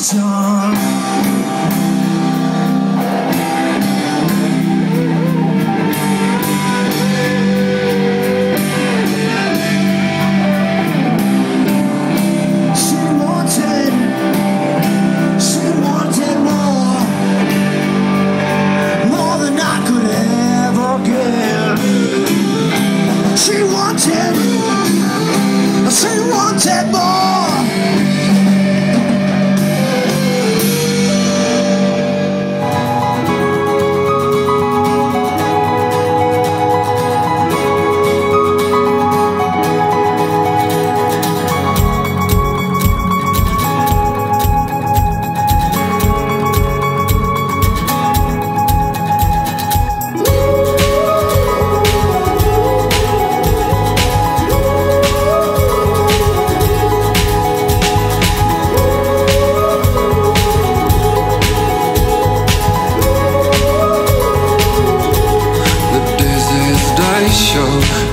its charm.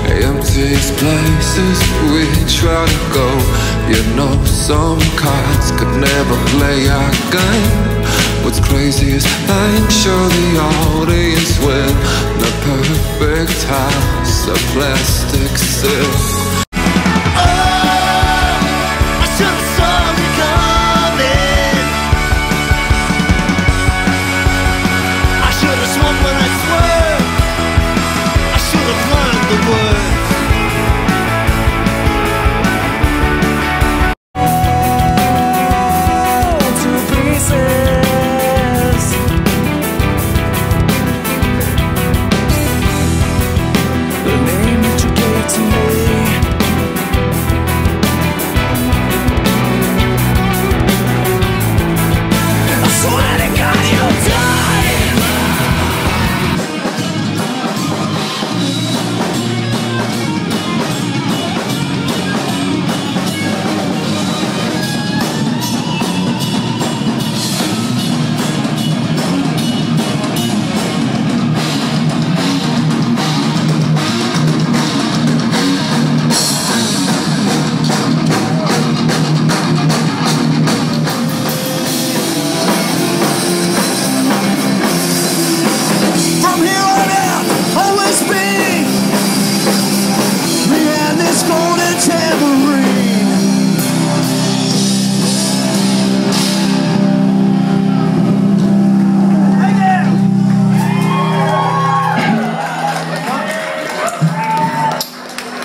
Empties places we try to go. You know some cards could never play our game. What's crazy is I'm sure the audience will. The perfect house of plastic sills.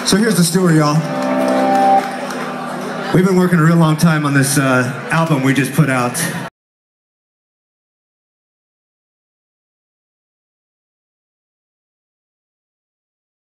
So here's the story, y'all. We've been working a real long time on this album we just put out.